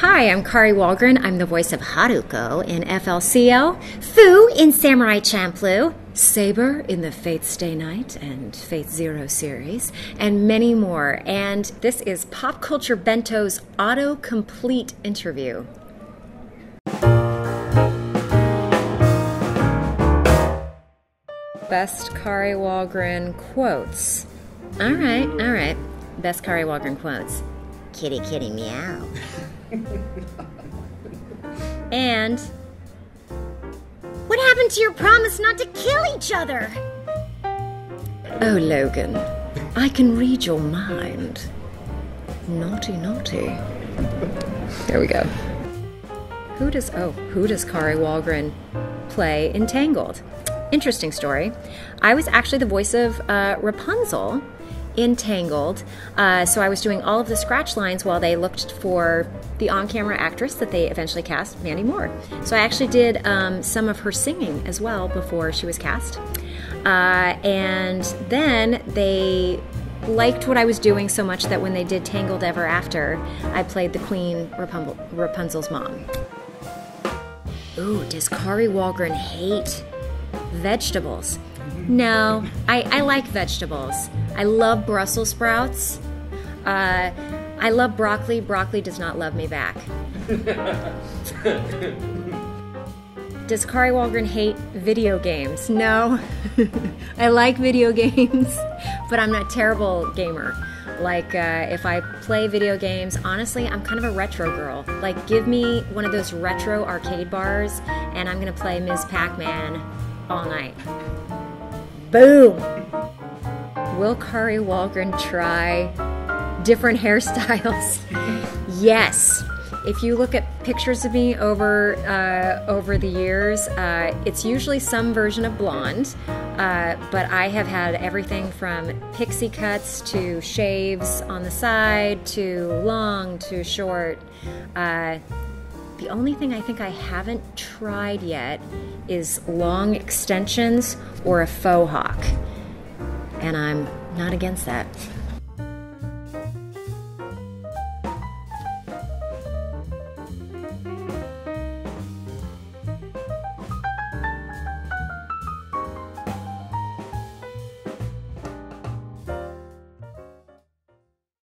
Hi, I'm Kari Wahlgren. I'm the voice of Haruko in FLCL, Fuu in Samurai Champloo, Saber in the Fate Stay Night and Fate Zero series, and many more. And this is Pop Culture Bento's auto-complete interview. Best Kari Wahlgren quotes. All right. Best Kari Wahlgren quotes. Kitty, kitty, meow. And what happened to your promise not to kill each other? Oh, Logan, I can read your mind. Naughty, naughty. There we go. Who does Kari Wahlgren play in Tangled? Interesting story. I was actually the voice of Rapunzel in Tangled, so I was doing all of the scratch lines while they looked for the on-camera actress that they eventually cast, Mandy Moore. So I actually did some of her singing as well before she was cast. And then they liked what I was doing so much that when they did Tangled Ever After, I played the Queen Rapunzel's mom. Ooh, does Kari Wahlgren hate vegetables? No, I like vegetables. I love Brussels sprouts. I love broccoli. Broccoli does not love me back. Does Kari Wahlgren hate video games? No. I like video games, but I'm not a terrible gamer. Like, if I play video games, honestly, I'm kind of a retro girl. Like, give me one of those retro arcade bars, and I'm gonna play Ms. Pac-Man all night. Boom! Will Kari Wahlgren try different hairstyles? Yes. If you look at pictures of me over the years, it's usually some version of blonde, but I have had everything from pixie cuts to shaves on the side to long to short. The only thing I think I haven't tried yet is long extensions or a faux hawk, and I'm not against that.